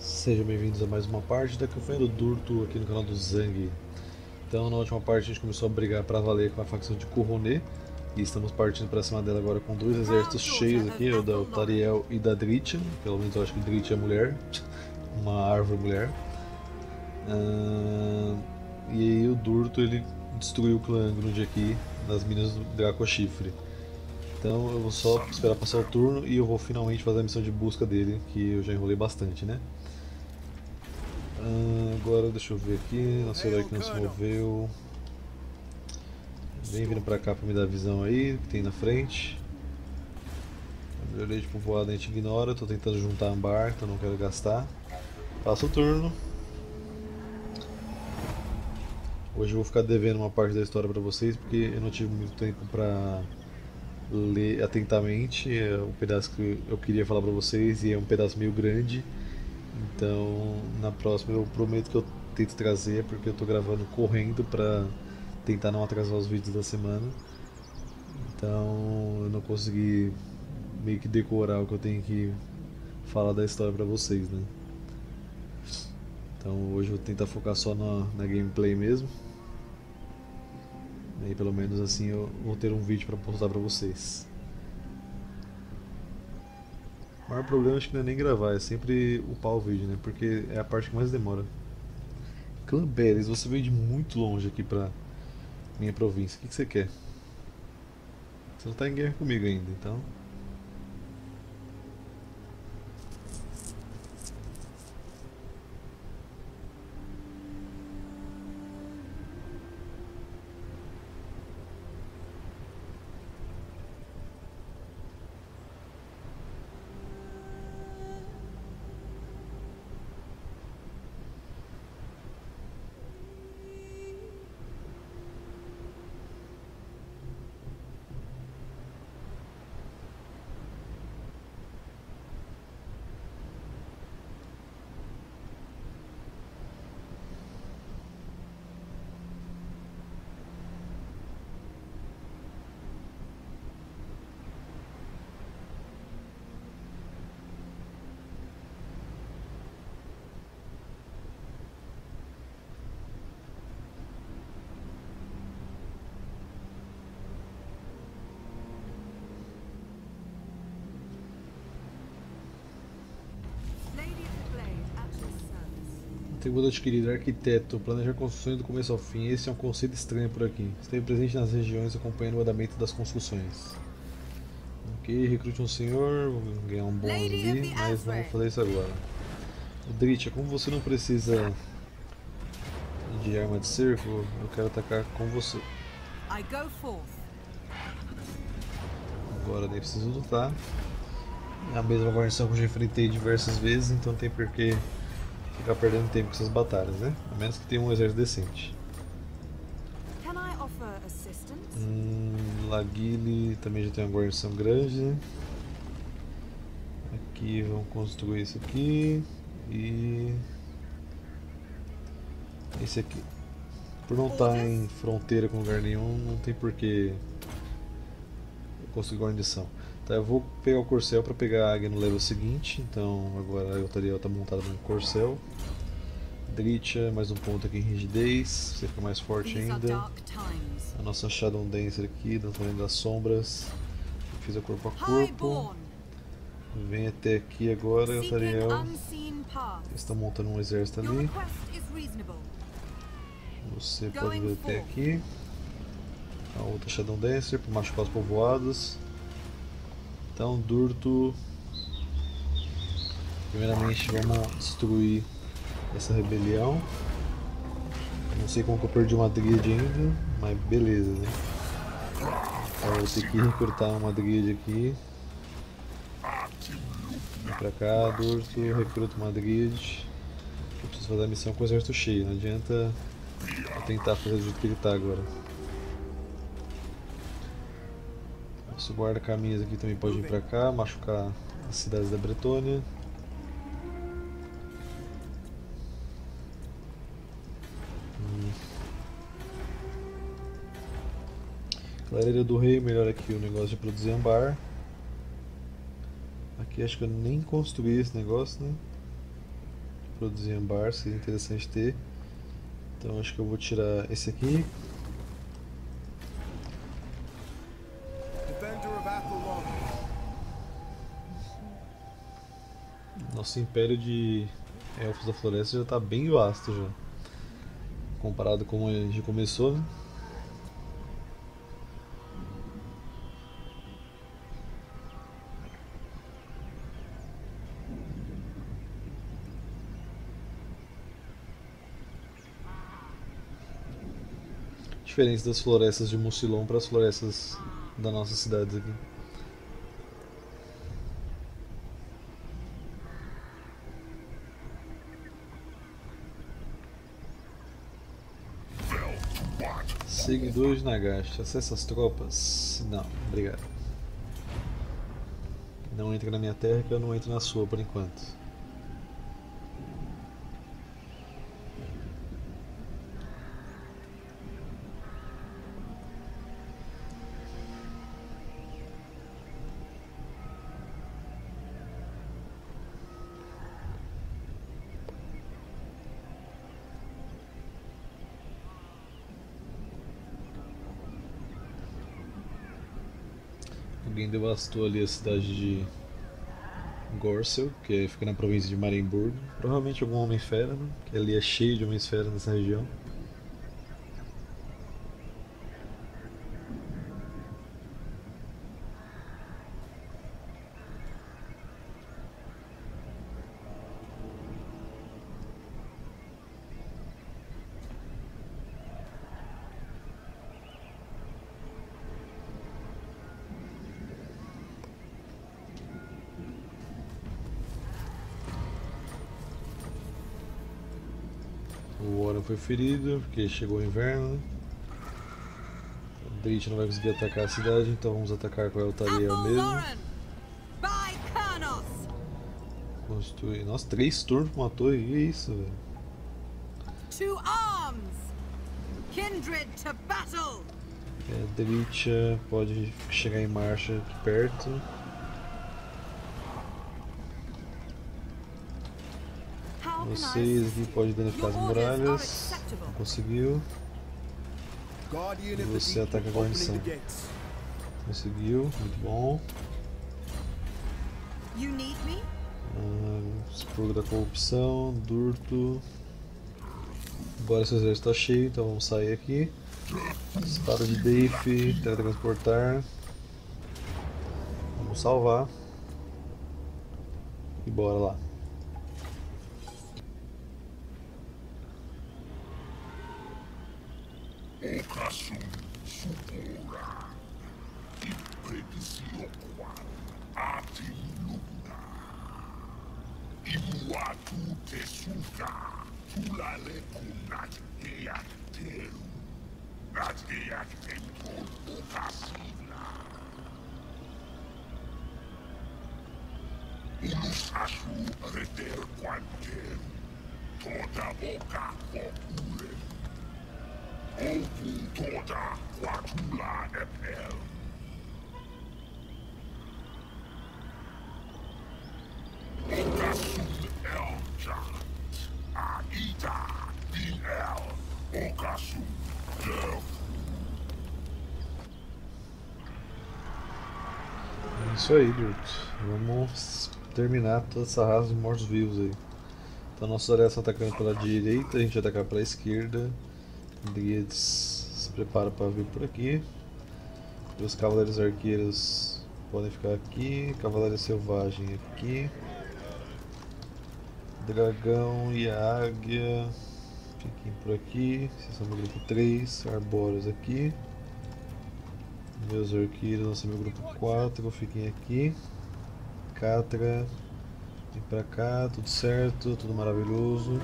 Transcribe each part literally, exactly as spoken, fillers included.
Sejam bem-vindos a mais uma parte da campanha do Durthu aqui no canal do Zang. Então, na última parte a gente começou a brigar para valer com a facção de Kohone, e estamos partindo para cima dela agora com dois exércitos cheios aqui, o da Otariel e da Dritia. Pelo menos eu acho que Drit é mulher, uma árvore mulher. Ah, e aí o Durthu ele destruiu o clã Grude aqui nas minas do Draco Chifre. Então eu vou só esperar passar o turno e eu vou finalmente fazer a missão de busca dele, que eu já enrolei bastante, né? Uh, agora deixa eu ver aqui, nosso herói que não se moveu. Vem vindo pra cá pra me dar a visão aí, que tem na frente. A melhoria de povoada a gente ignora, tô tentando juntar ambar, então não quero gastar. Passa o turno. Hoje eu vou ficar devendo uma parte da história pra vocês, porque eu não tive muito tempo pra ler atentamente. É um pedaço que eu queria falar pra vocês e é um pedaço meio grande. Então, na próxima eu prometo que eu tento trazer, porque eu tô gravando correndo pra tentar não atrasar os vídeos da semana. Então, eu não consegui meio que decorar o que eu tenho que falar da história pra vocês, né? Então, hoje eu vou tentar focar só na, na gameplay mesmo. E pelo menos assim eu vou ter um vídeo pra postar pra vocês. O maior problema acho que não é nem gravar, é sempre upar o vídeo, né? Porque é a parte que mais demora. Clamberes, você veio de muito longe aqui pra minha província. O que, que você quer? Você não tá em guerra comigo ainda, então. Atributo adquirido, arquiteto, planejar construções do começo ao fim. Esse é um conceito estranho por aqui. Esteve presente nas regiões acompanhando o andamento das construções. Ok, recrute um senhor, vou ganhar um bônus ali, mas não vou fazer isso agora. Dritia, como você não precisa de arma de cerco, eu quero atacar com você. Agora nem preciso lutar. É a mesma guarnição que eu já enfrentei diversas vezes, então não tem porquê ficar perdendo tempo com essas batalhas, né? A menos que tenha um exército decente. Hum, Laguile também já tem uma guarnição grande. Aqui vamos construir isso aqui e esse aqui. Por não estar em fronteira com lugar nenhum, não tem porquê eu construir guarnição. Eu vou pegar o Gorssel para pegar a águia no level seguinte, então agora a Otariel está montada no Gorssel. Dritia, mais um ponto aqui em rigidez, você fica mais forte ainda. A nossa Shadow Dancer aqui, dando além das sombras, fiz o corpo a corpo. Vem até aqui agora, a Otariel está montando um exército ali. Você pode vir até aqui. A outra Shadow Dancer para machucar os povoados. Então, Durthu, primeiramente vamos destruir essa rebelião. Não sei como que eu perdi uma Drycha ainda, mas beleza, né? Então, eu tenho que recrutar uma Drycha aqui. Vem pra cá, Durthu, recruta uma Drycha. Eu preciso fazer a missão com o exército cheio, não adianta eu tentar fazer do jeito que ele tá agora. Nosso guarda-caminhas aqui também pode vir pra cá, machucar as cidades da Bretônia. Hum. Clareira do Rei, melhor aqui o negócio de produzir ambar. Aqui acho que eu nem construí esse negócio, né? para o desembarque, seria interessante ter. Então acho que eu vou tirar esse aqui. Nosso império de elfos da floresta já está bem vasto já, comparado com como a gente começou, né? Diferente das florestas de Mucilom para as florestas da nossa cidade aqui. Seguidores de Nagash, acessa as tropas? Não, obrigado. Não entra na minha terra que eu não entro na sua por enquanto. Devastou ali a cidade de Gorssel, que fica na província de Marimburgo. Provavelmente algum Homem-Fera, né? Que ali é cheio de Homem-Fera nessa região. Foi ferido, porque chegou o inverno. O Drit não vai conseguir atacar a cidade, então vamos atacar com a Eltariel mesmo. Construir. Nossa, três turnos com uma torre, que isso, velho. A Dritia pode chegar em marcha aqui perto. Vocês aqui podem danificar as muralhas. Não conseguiu. E você ataca a guarnição. Conseguiu, muito bom. Ah, expurgo da corrupção, Durthu. Agora seu exército está cheio, então vamos sair aqui. Espada de Daith, teletransportar. Vamos salvar. E bora lá. Isso aí, Drit. Vamos terminar toda essa raça de mortos-vivos aí. Então nossos aliados estão atacando pela direita, a gente vai atacar pela esquerda. Drit se prepara para vir por aqui. E os cavaleiros arqueiros podem ficar aqui, cavalaria selvagem aqui. Dragão e a águia fiquem por aqui, vocês são do grupo três, arbóreos aqui. Meus arqueiros vão ser meu grupo quatro, fiquem aqui. Katra, vem pra cá, tudo certo, tudo maravilhoso.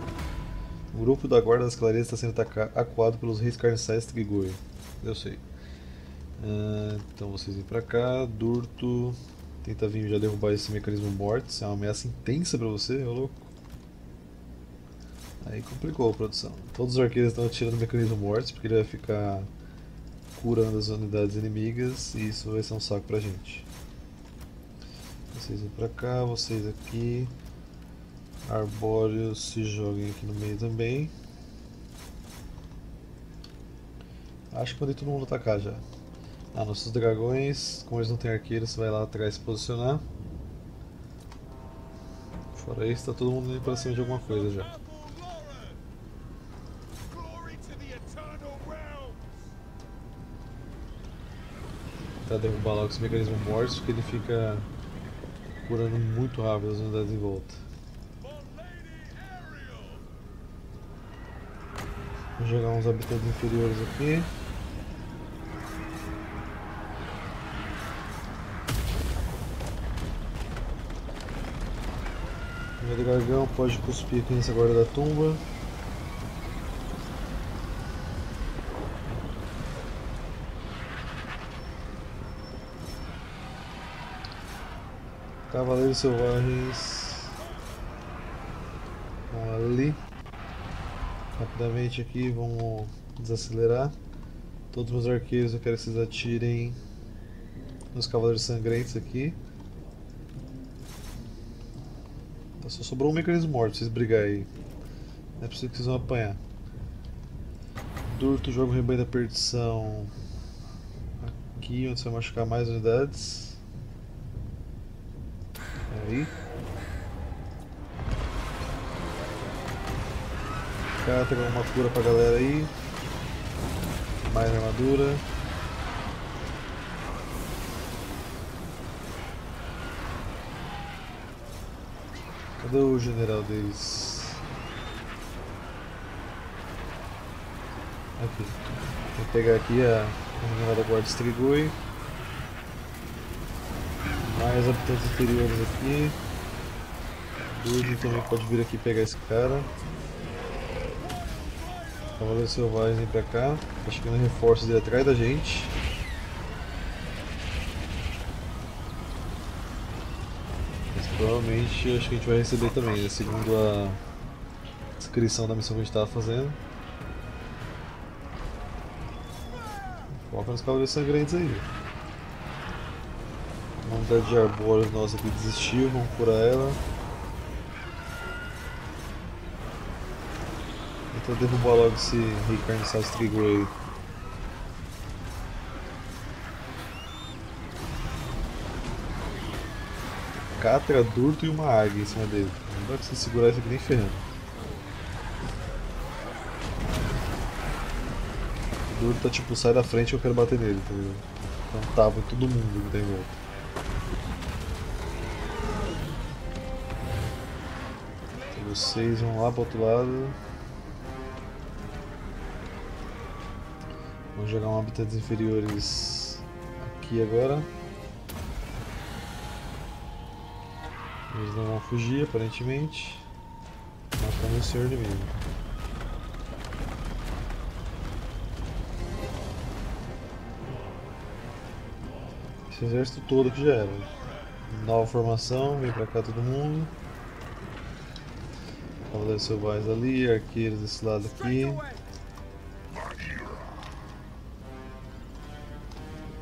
O grupo da guarda das clareiras está sendo acuado pelos reis carniçais Trigoi. Eu sei. Ah, então vocês vêm pra cá, Durthu. Tenta vir já derrubar esse mecanismo morto, isso é uma ameaça intensa pra você, ô louco. Aí complicou a produção. Todos os arqueiros estão atirando o mecanismo morto, porque ele vai ficar curando as unidades inimigas e isso vai ser um saco pra gente. Vocês vêm pra cá, vocês aqui. Arbóreo se joguem aqui no meio também. Acho que mandei todo mundo atacar já. Ah, nossos dragões, como eles não têm arqueiro, você vai lá atrás se posicionar. Fora isso, tá todo mundo indo pra cima de alguma coisa já. Tá, derrubar logo esse mecanismo morto, porque ele fica curando muito rápido as unidades em volta. Vou jogar uns habitantes inferiores aqui. O dragão pode cuspir aqui nessa guarda da tumba. Cavaleiros selvagens ali. Rapidamente aqui, vamos desacelerar. Todos os meus arqueiros eu quero que vocês atirem nos cavaleiros sangrentos aqui. Só sobrou um mecanismo morto pra vocês brigarem aí. Não é possível que vocês vão apanhar. Durthu joga o rebanho da perdição aqui, onde você vai machucar mais unidades. Aí. Katra, uma cura pra galera aí. Mais armadura. Cadê o general deles? Aqui. Vou pegar aqui a, a general da guarda Strigoi. Mais habitantes interiores aqui. Grude também pode vir aqui pegar esse cara. Cavaleiros selvagens vem pra cá. Tá chegando reforços dele atrás da gente. Provavelmente acho que a gente vai receber também, né? Segundo a descrição da missão que a gente estava fazendo. Foca nos cavaleiros sangrentos aí. A unidade de arbóreos nossa aqui desistiu, vamos curar ela. Vou tentar derrubar logo esse reencarniçado Strigoi aí. Catra, Durthu e uma águia em cima dele. Não dá pra você segurar isso aqui nem ferrando. O Durthu tá tipo, sai da frente que eu quero bater nele, tá ligado? Então tava todo mundo que tá em volta. Vocês vão lá pro outro lado. Vamos jogar um habitantes inferiores aqui agora. Eles não vão fugir, aparentemente. Matando o senhor inimigo. Esse exército todo que já era. Nova formação, vem pra cá todo mundo. Cavaleiros selvagens ali, arqueiros desse lado aqui.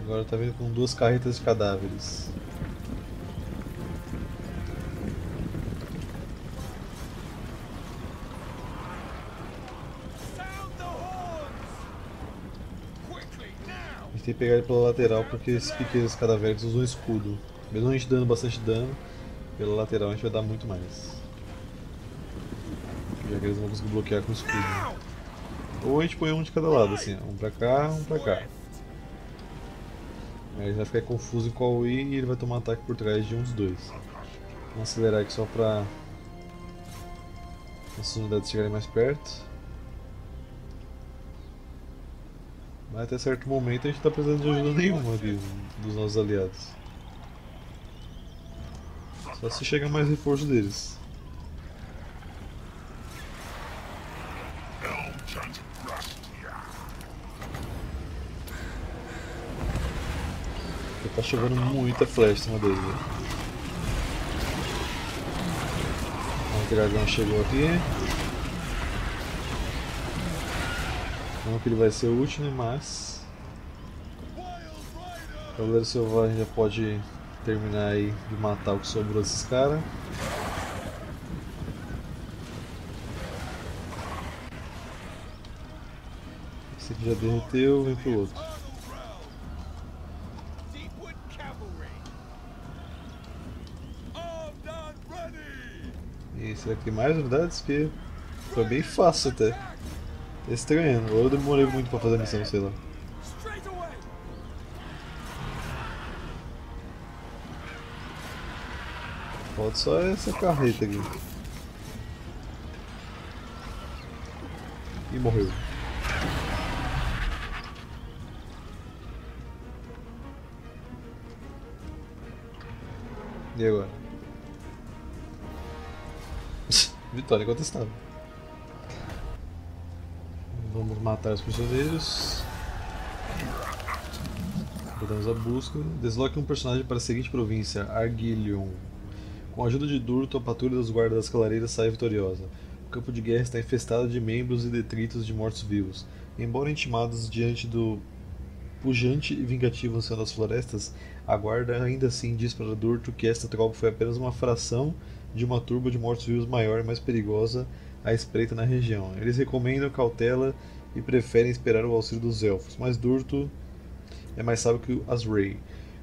Agora tá vindo com duas carretas de cadáveres. Tem que pegar ele pela lateral, porque esses pequenos cadavéricos usam escudo. Mesmo a gente dando bastante dano, pela lateral a gente vai dar muito mais. Já que eles vão conseguir bloquear com escudo. Né? Ou a gente põe um de cada lado, assim, um pra cá, um pra cá. Aí ele vai ficar confuso em qual ir e ele vai tomar ataque por trás de um dos dois. Vamos acelerar aqui só pra nossas unidades chegarem mais perto. Mas até certo momento a gente não está precisando de ajuda nenhuma aqui, dos nossos aliados. Só se chega mais reforço deles. Está chovendo muita flecha em cima deles. O dragão chegou aqui. Não que ele vai ser útil, mas o Cavaleiro Selvagem já pode terminar aí de matar o que sobrou desses caras. Esse aqui já derreteu, vem pro outro. E esse aqui mais unidades que foi bem fácil até. Estranho, eu demorei muito pra fazer a missão, sei lá. Falta só essa carreta aqui. E morreu. E agora? Vitória contestável. Vamos matar os prisioneiros. Mudamos a busca. Desloque um personagem para a seguinte província, Argwylon. Com a ajuda de Durthu, a patrulha dos guardas das clareiras sai vitoriosa. O campo de guerra está infestado de membros e detritos de mortos-vivos. Embora intimados diante do pujante e vingativo ancião das florestas, a guarda ainda assim diz para Durthu que esta tropa foi apenas uma fração de uma turba de mortos-vivos maior e mais perigosa à espreita na região. Eles recomendam cautela e preferem esperar o auxílio dos elfos, mas Durthu é mais sábio que o Asrei.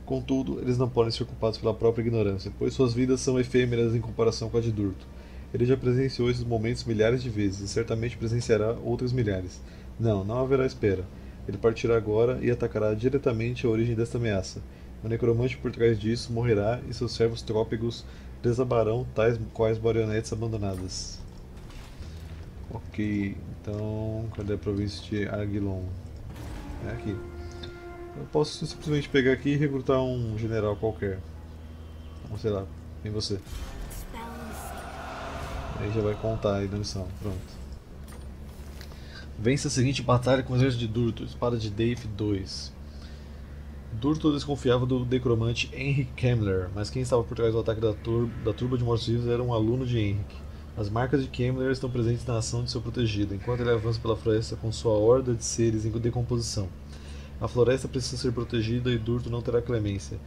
Contudo, eles não podem ser culpados pela própria ignorância, pois suas vidas são efêmeras em comparação com a de Durthu. Ele já presenciou esses momentos milhares de vezes, e certamente presenciará outras milhares. Não, não haverá espera. Ele partirá agora e atacará diretamente a origem desta ameaça. O necromante por trás disso morrerá e seus servos trópicos desabarão tais quais marionetes abandonadas. Ok, então... cadê a província de Argwylon? É aqui. Eu posso simplesmente pegar aqui e recrutar um general qualquer. Ou sei lá, vem você. Aí já vai contar aí na missão, pronto. Vence a seguinte batalha com o exército de Durthu, espada de Daith dois. Durthu desconfiava do necromante Henrik Kemmler, mas quem estava por trás do ataque da, tur da turba de mortos-vivos era um aluno de Henrik. As marcas de Kemmler estão presentes na ação de seu protegido, enquanto ele avança pela floresta com sua horda de seres em decomposição. A floresta precisa ser protegida e Durthu não terá clemência.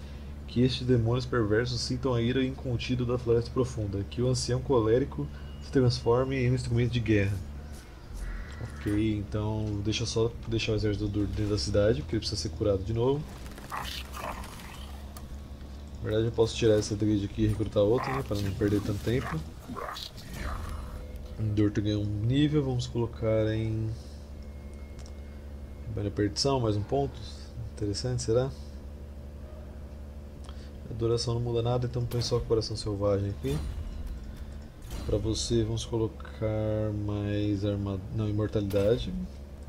Que estes demônios perversos sintam a ira incontida da floresta profunda. Que o ancião colérico se transforme em um instrumento de guerra. Ok, então deixa só deixar o exército do Durthu dentro da cidade, porque ele precisa ser curado de novo. Na verdade eu posso tirar essa Drit aqui e recrutar outra, né, para não perder tanto tempo. Durthu ganhou um nível, vamos colocar em... Velha perdição, mais um ponto. Interessante, será? A duração não muda nada, então põe só o coração selvagem aqui. Pra você, vamos colocar mais armadura. Não, imortalidade.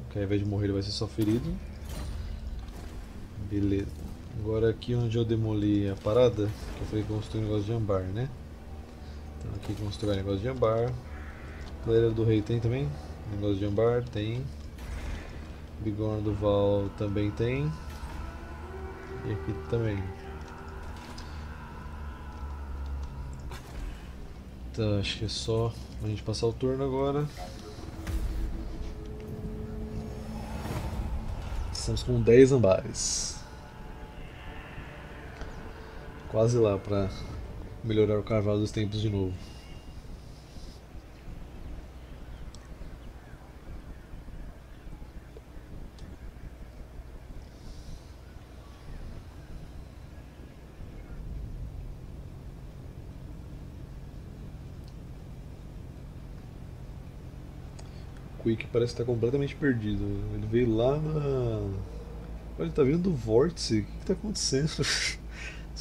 Que ao invés de morrer, ele vai ser só ferido. Beleza. Agora, aqui onde eu demoli a parada, que eu falei que construí um negócio de ambar, né? Então, aqui construir um negócio de ambar. Clareira do Rei tem também? Negócio de ambar tem. Bigorna do Val também tem. E aqui também. Tá, acho que é só a gente passar o turno agora. Estamos com dez ambares. Quase lá pra melhorar o Carvalho dos Tempos de novo. Que parece estar completamente perdido. Ele veio lá na... Ele tá vindo do vórtice. O que está acontecendo? Se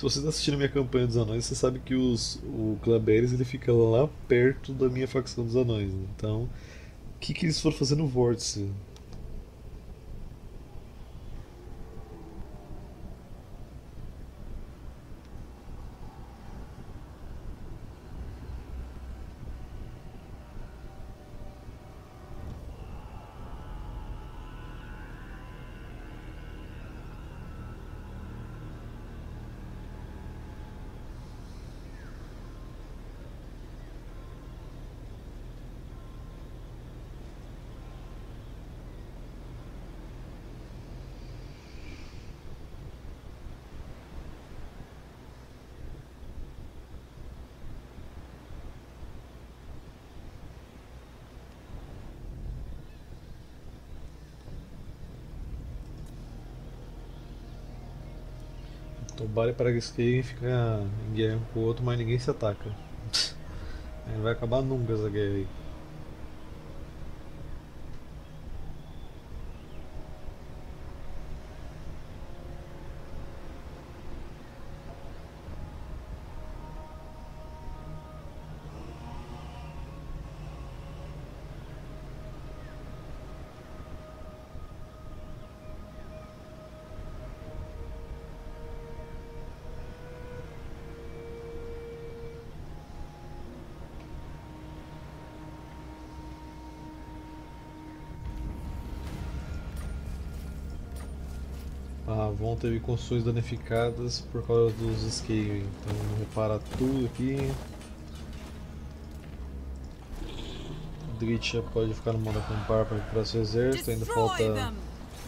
você está assistindo a minha campanha dos anões, você sabe que os... o Claberes, ele fica lá perto da minha facção dos anões. Então, o que, que eles foram fazer no vórtice? O Bari para Grisquei fica em guerra com o outro, mas ninguém se ataca. Aí não vai acabar nunca essa guerra aí. Von teve construções danificadas por causa dos isqueiros, então repara tudo aqui. Dritia pode ficar no modo acampar para recuperar seu exército, ainda falta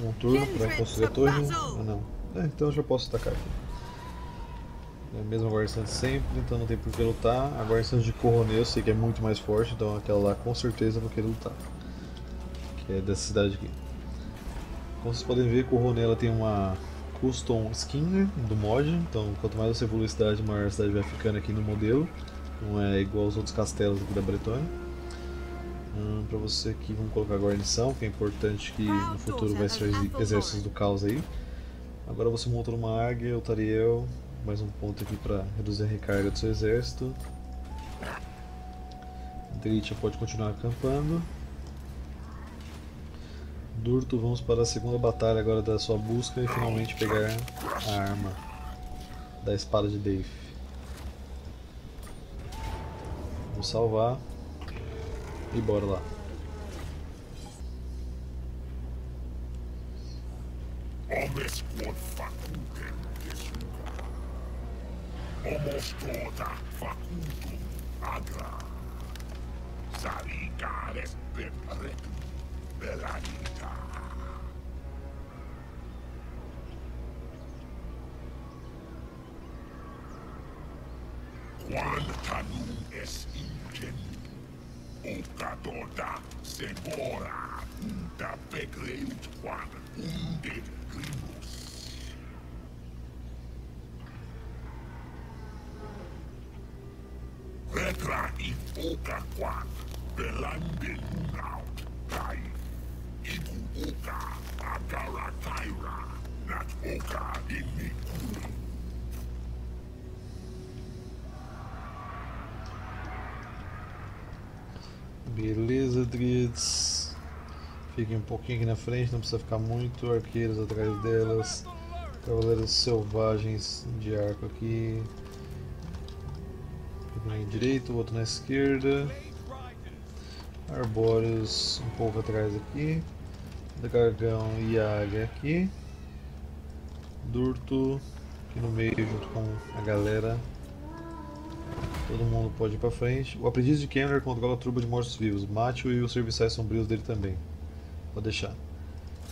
um turno para construir a torre. Ah, não. É, então já posso atacar aqui. É a mesma guarnição de sempre, então não tem por que lutar. A guarnição de Kohone eu sei que é muito mais forte, então aquela lá com certeza vou querer lutar, que é dessa cidade aqui. Como vocês podem ver, Couronne ela tem uma custom skin do mod, então quanto mais você evolui a cidade, maior a cidade vai ficando aqui no modelo, não é igual aos outros castelos aqui da Bretônia. Hum, para você aqui, vamos colocar a guarnição, que é importante que no futuro vai ser exércitos do caos aí. Agora você monta uma águia, Otariel, mais um ponto aqui para reduzir a recarga do seu exército. Drit pode continuar acampando. Durthu, vamos para a segunda batalha agora da sua busca e finalmente pegar a arma da espada de Daith. Vamos salvar e bora lá. Homens com faculdade Homens toda faculdade Agra Sarigares Perreto Belani. Quantanum es ingenu, Ocadorda segora unda pegreut quad unde grimus. Retra it oca quad, belande unaut kai, igu oca agara kaira, nat oca inicuri. Beleza, Drids. Fiquem um pouquinho aqui na frente, não precisa ficar muito. Arqueiros atrás delas. Cavaleiros selvagens de arco aqui. Um na direita, o outro na esquerda. Arbóreos um pouco atrás aqui. Dragão e águia aqui. Durthu aqui no meio junto com a galera. Todo mundo pode ir pra frente. O aprendiz de Kemmler controla a turba de mortos-vivos. Mate-o e os serviçais sombrios dele também. Vou deixar.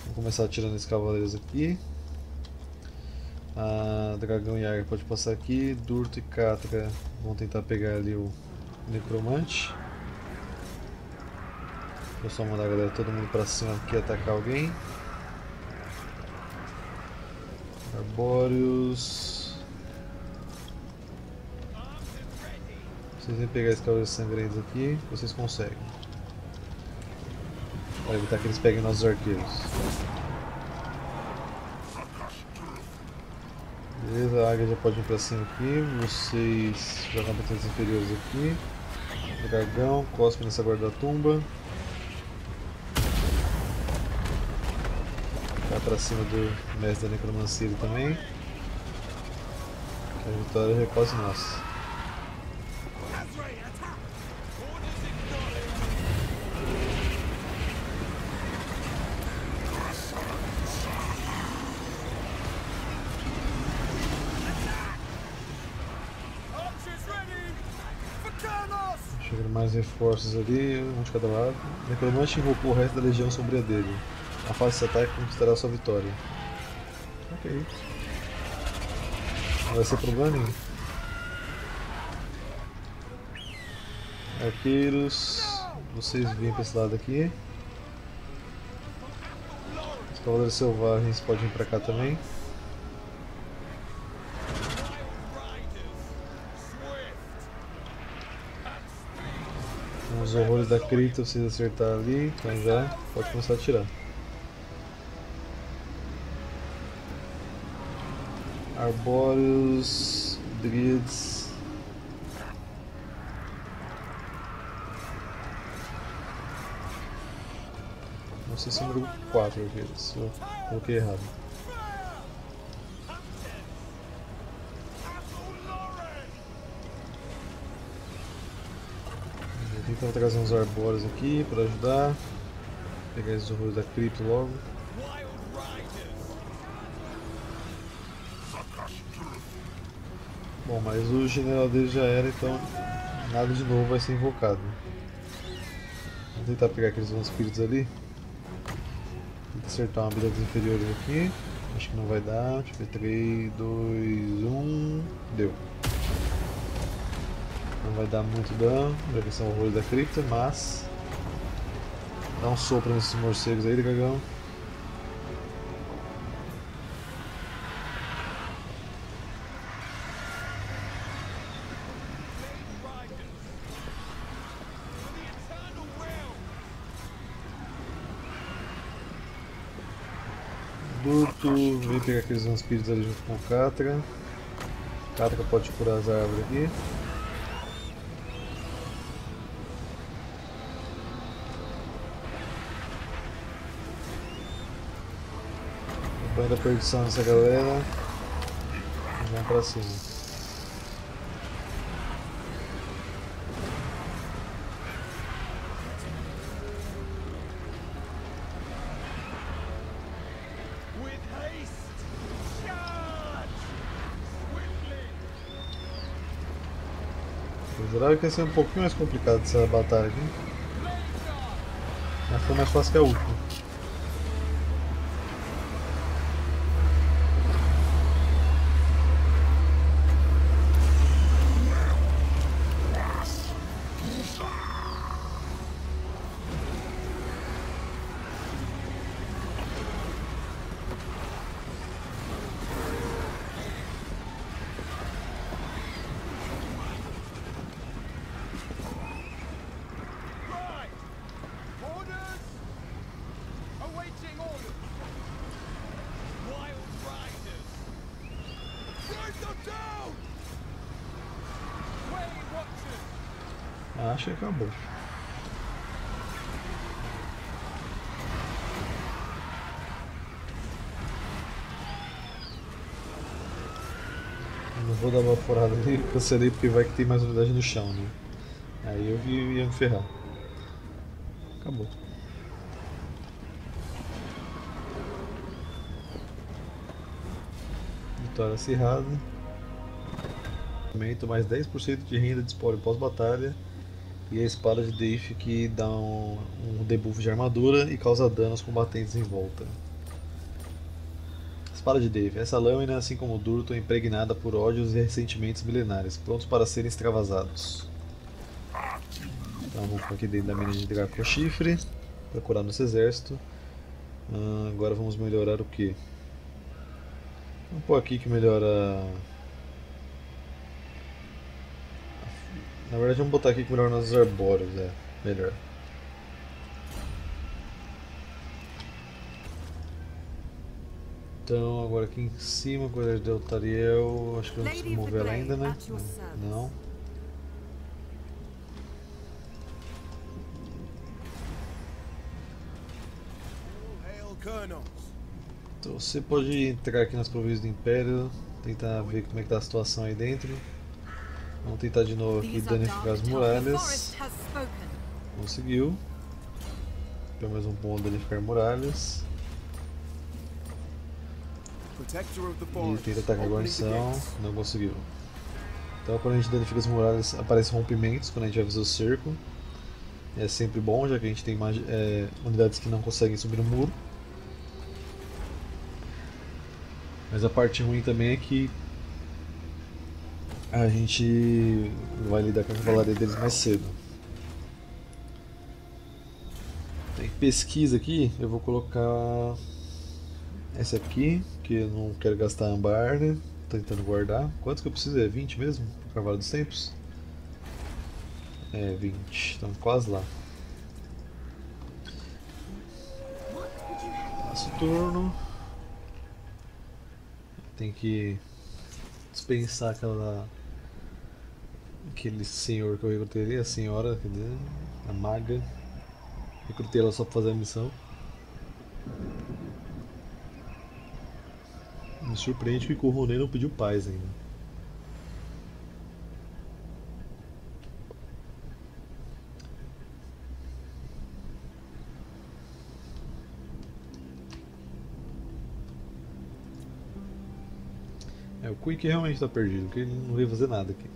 Vou começar atirando esses cavaleiros aqui. A Dragão e Águia pode passar aqui. Durthu e Katra vão tentar pegar ali o necromante. Vou só mandar a galera todo mundo pra cima aqui atacar alguém. Arbóreos. Vocês vêm pegar esses cavaleiros sangrentos aqui, vocês conseguem. Para evitar que eles peguem nossos arqueiros. Beleza, a águia já pode vir pra cima aqui, vocês jogam para os inferiores aqui. Dragão, cospe nessa guarda da tumba. Vai pra cima do mestre da necromancia também. Que a vitória já é quase nossa. Reforços ali, um de cada lado. Necromante invocou o resto da legião sombria dele. Afaste esse ataque e conquistará sua vitória. Ok. Não vai ser problema nenhum. Arqueiros, vocês vêm para esse lado aqui. Os cavaleiros selvagens podem vir para cá também. os horrores da crita, vocês acertar ali, então já pode começar a atirar. Arbóreos, Drids. Não sei se é o número quatro aqui, se eu coloquei errado. Vou trazer uns arbóreos aqui para ajudar. Vou pegar esses horrores da cripta logo. Bom, mas o general dele já era, então nada de novo vai ser invocado. Vou tentar pegar aqueles espíritos ali. Tentar acertar uma habilidade inferior aqui. Acho que não vai dar. Deixa eu ver. três, dois, um. Deu. Não vai dar muito dano, já que são horrores da cripta, mas dá um sopro nesses morcegos aí, dragão. Durthu, vem pegar aqueles espíritos ali junto com o Katra. Katra pode curar as árvores aqui. Põe da perdição nessa galera e vamos pra cima. Eu jurava que ia ser um pouquinho mais complicado essa batalha aqui, mas foi mais fácil que a última. Acho que acabou. Não vou dar uma furada ali, cancelei porque vai que tem mais unidade no chão, né? Aí eu ia me ferrar. Acabou. Vitória acirrada. Aumento mais dez por cento de renda de espólio pós-batalha. E a espada de Daith que dá um, um debuff de armadura e causa dano aos combatentes em volta. Espada de Daith. Essa lâmina, assim como o Durthu, é impregnada por ódios e ressentimentos milenares, prontos para serem extravasados. Então vamos aqui dentro da mina de Draco Chifre, procurar nosso exército. Hum, agora vamos melhorar o que? Vamos pôr aqui que melhora... Na verdade vamos botar aqui que melhor nos arbóreos, é melhor. Então agora aqui em cima, coisa de Eltariel, acho que eu não preciso mover ela ainda, né? Não. Então você pode entrar aqui nas províncias do Império, tentar ver como é que tá a situação aí dentro. Vamos tentar de novo aqui danificar as muralhas. Conseguiu. Tem mais um ponto danificar muralhas. E tenta atacar a guarnição. Não conseguiu. Então quando a gente danifica as muralhas aparecem rompimentos quando a gente vai fazer o cerco. É sempre bom, já que a gente tem é, unidades que não conseguem subir no muro. Mas a parte ruim também é que a gente vai lidar com a cavalaria deles mais cedo. Tem pesquisa aqui, eu vou colocar essa aqui, que eu não quero gastar ambar, né? Tô tentando guardar. Quanto que eu preciso? É vinte mesmo? Cavalo dos tempos? É, vinte. Estamos quase lá. Passa o turno. Tem que dispensar aquela... aquele senhor que eu recrutei, a senhora, quer dizer, a maga. Recrutei ela só para fazer a missão. Me surpreende que o Kohone não pediu paz ainda. É, o Quick realmente está perdido, porque ele não veio fazer nada aqui.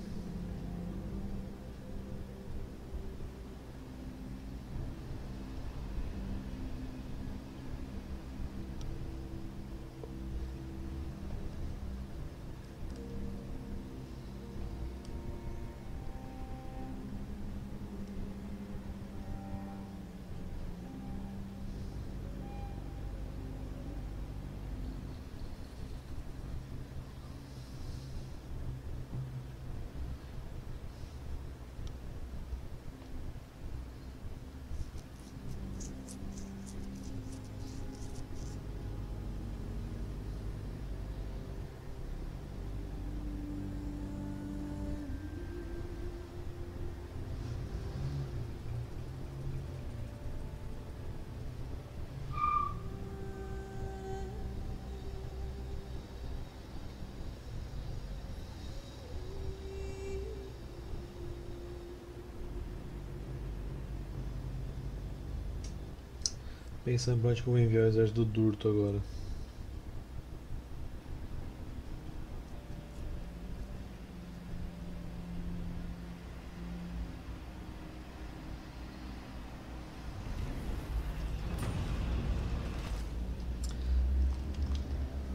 Pensando pra onde que eu vou enviar o exército do Durthu agora.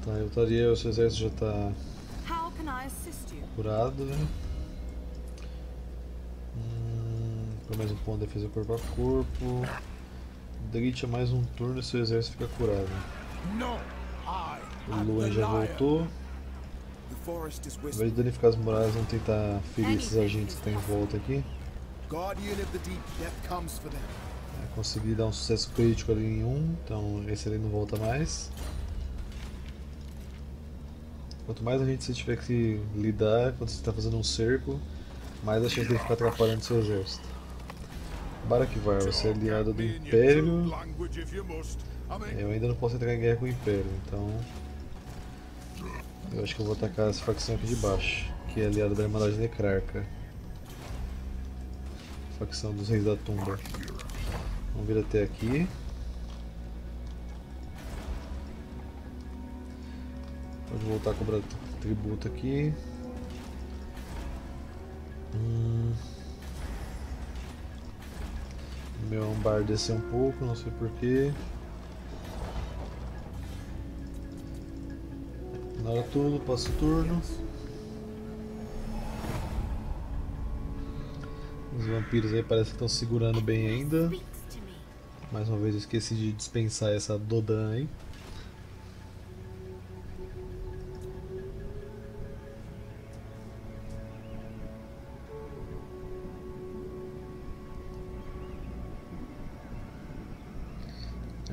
Tá, eu estaria, o seu exército já tá curado, né? Hum, por mais um ponto de defesa corpo a corpo. Dritia mais um turno e seu exército fica curado. O Luan já voltou. Ao invés de danificar as muralhas, vamos tentar ferir esses agentes que estão em volta aqui. É, consegui dar um sucesso crítico ali em um, então esse ali não volta mais. Quanto mais a gente se tiver que lidar, quando você está fazendo um cerco, mais a chance de ficar atrapalhando seu exército. Barakvar, você é aliado do Império. Eu ainda não posso entrar em guerra com o Império, então... eu acho que eu vou atacar essa facção aqui de baixo, que é aliada da Irmandade Necrarca. Facção dos Reis da Tumba. Vamos vir até aqui. Pode voltar a cobrar tributo aqui. Hum... Meu ambar desceu um pouco, não sei porquê. Ignora tudo, passa o turno. Os vampiros aí parece que estão segurando bem ainda. Mais uma vez eu esqueci de dispensar essa Dodan aí.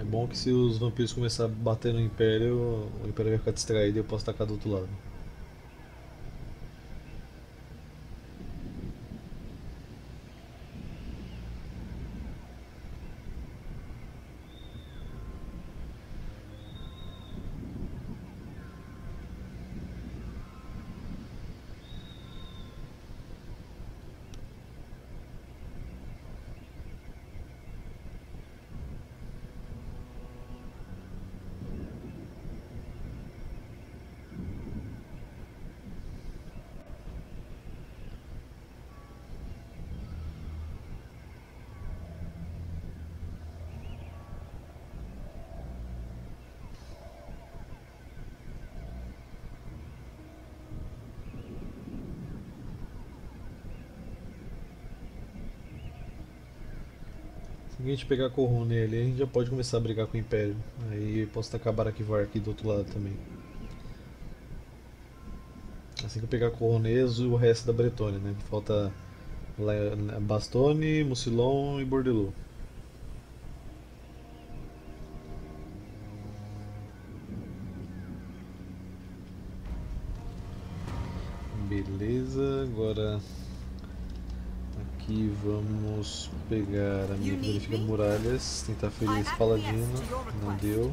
Bom que se os vampiros começarem a bater no Império, o Império vai ficar distraído e eu posso atacar do outro lado. Se a gente pegar a Kohone ali, a gente já pode começar a brigar com o Império. Aí eu posso tacar Barakvar aqui do outro lado também. Assim que eu pegar a Kohone, o resto da Bretônia, né? Falta Bastonne, Mucilom e Bordeleaux. Beleza, agora aqui vamos pegar a minha verifica muralhas, tentar ferir esse paladino, não deu.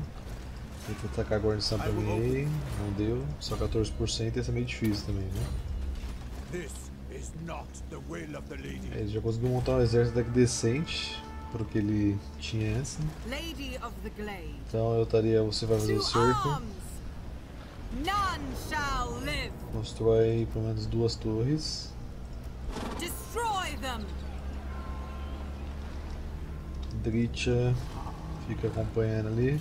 Tentar atacar a guarnição pra mim, não deu. Só quatorze por cento, esse é meio difícil também, né? Ele já conseguiu montar um exército daqui decente, porque ele tinha essa. Então eu estaria, você vai fazer o cerco. Constrói pelo menos duas torres. Dritia fica acompanhando ali.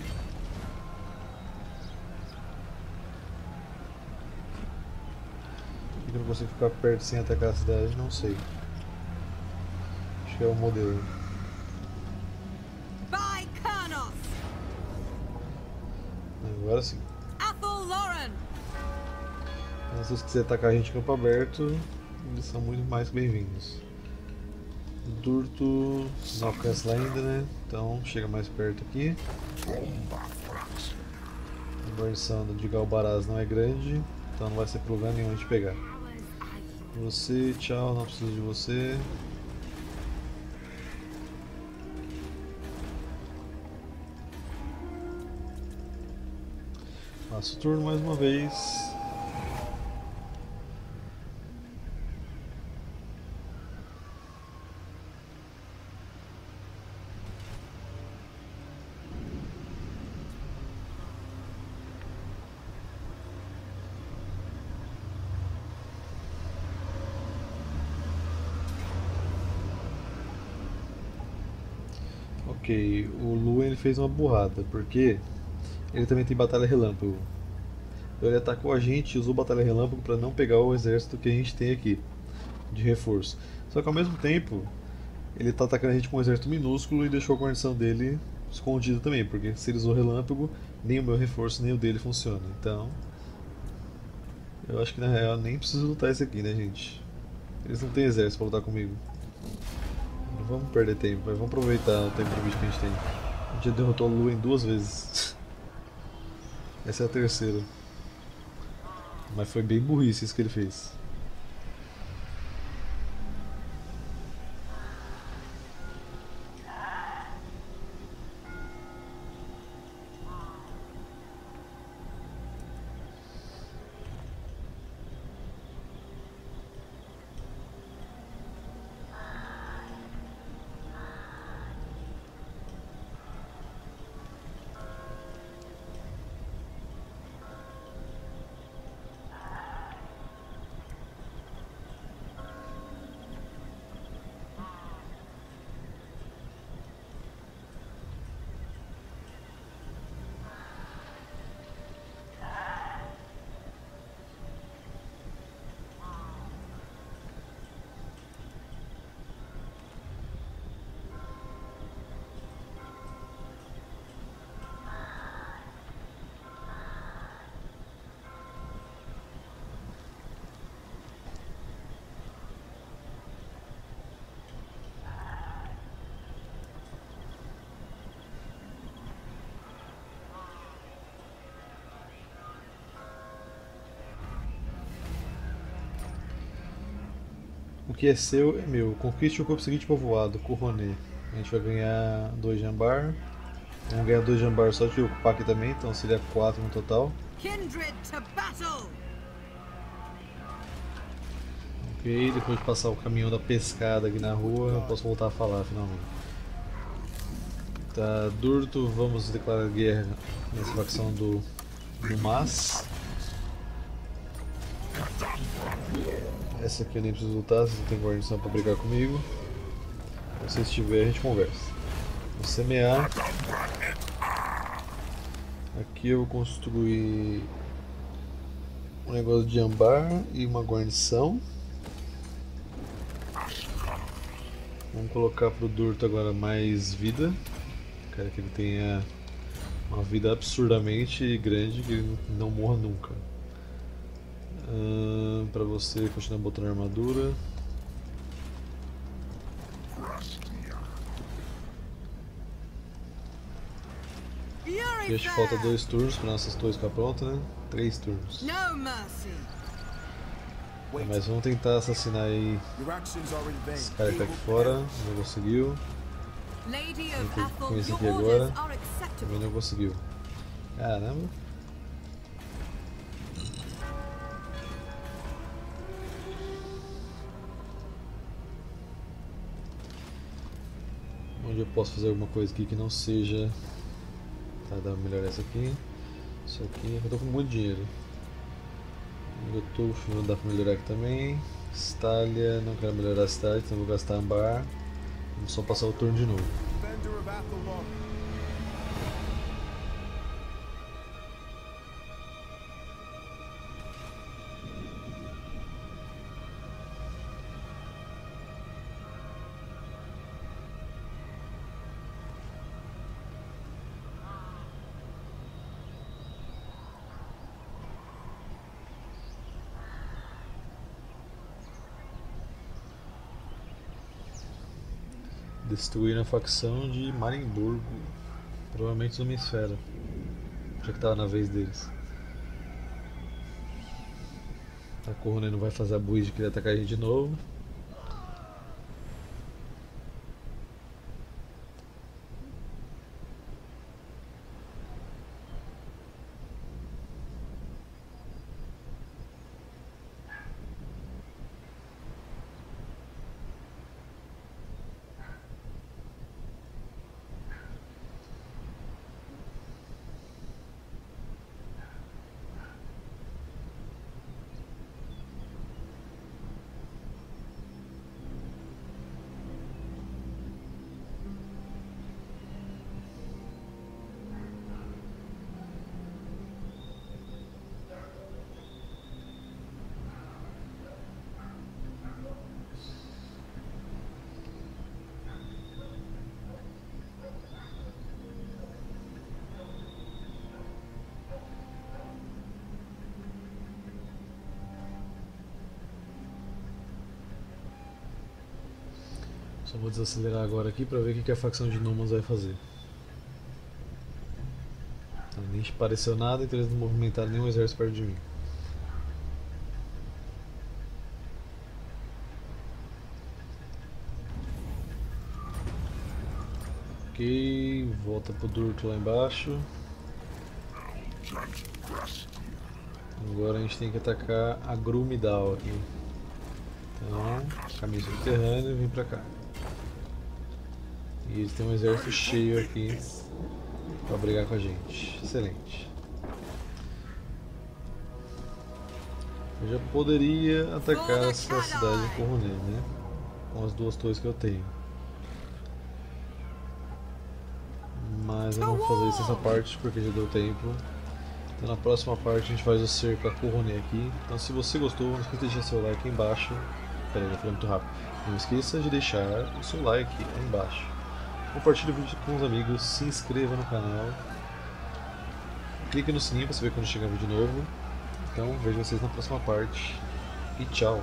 Por que eu não consigo ficar perto sem atacar a cidade? Não sei. Acho que é o modelo. Agora sim. Se você quiser atacar a gente em campo aberto, eles são muito mais bem-vindos. Durthu não alcança lá ainda, né? Então chega mais perto aqui. A guarnição de Galbaraz não é grande, então não vai ser problema nenhum de pegar. Você, tchau, não preciso de você. Faço turno mais uma vez. Ok, o Luan ele fez uma burrada, porque ele também tem batalha relâmpago. Ele atacou a gente e usou batalha relâmpago para não pegar o exército que a gente tem aqui, de reforço. Só que ao mesmo tempo, ele está atacando a gente com um exército minúsculo e deixou a guarnição dele escondida também, porque se ele usou relâmpago, nem o meu reforço nem o dele funciona. Então, eu acho que na real nem preciso lutar isso aqui, né gente? Eles não têm exército para lutar comigo. Vamos perder tempo, mas vamos aproveitar o tempo de vídeo que a gente tem. A gente já derrotou a Lua em duas vezes. Essa é a terceira. Mas foi bem burrice isso que ele fez. O que é seu é meu. Conquiste o corpo seguinte povoado, Kohone. A gente vai ganhar dois jambar. Vamos ganhar dois jambar só de ocupar aqui também, então seria quatro no total. Ok, depois de passar o caminhão da pescada aqui na rua, eu posso voltar a falar finalmente. Tá, Durthu, vamos declarar guerra nessa facção do, do Mas. Essa aqui eu nem preciso lutar, vocês não tem guarnição para brigar comigo. Se você estiver, a gente conversa. Vou semear. Aqui eu vou construir um negócio de ambar e uma guarnição. Vamos colocar pro Durthu agora mais vida. Quero que ele tenha uma vida absurdamente grande, que ele não morra nunca. Uh, para você continuar botando armadura, Gente, falta dois turnos para nossas torres ficar pronta, né? Três turnos. Tá, mas vamos tentar assassinar aí esse cara que tá aqui fora. Não conseguiu. Com esse aqui agora. Também não conseguiu. Caramba. Onde eu posso fazer alguma coisa aqui que não seja... Tá, dá uma melhor essa aqui. Isso aqui, eu tô com muito dinheiro. Eu tô filmando, dá pra melhorar aqui também. Estalha, não quero melhorar a estalha, então vou gastar ambar. Vamos só passar o turno de novo. Destruíram a facção de Marimburgo, provavelmente numa esfera, já que estava na vez deles. A Kohone não vai fazer a build de querer atacar a gente de novo. Só vou desacelerar agora aqui para ver o que a facção de Nomans vai fazer. Então, nem pareceu nada, então eles não movimentaram nenhum exército perto de mim. Ok, volta pro Durthu lá embaixo. Agora a gente tem que atacar a Grumidal aqui. Então, caminho subterrâneo e vem pra cá. E eles têm um exército cheio aqui para brigar com a gente. Excelente. Eu já poderia atacar essa cidade de Kohone, né? Com as duas torres que eu tenho. Mas eu não vou fazer isso nessa parte porque já deu tempo. Então na próxima parte a gente faz o cerco a Kohone aqui. Então se você gostou, não esqueça de deixar seu like aí embaixo. Peraí, já falei muito rápido. Não esqueça de deixar o seu like aí embaixo. Compartilhe o vídeo com os amigos, se inscreva no canal, clique no sininho para saber quando chegar vídeo novo. Então vejo vocês na próxima parte e tchau!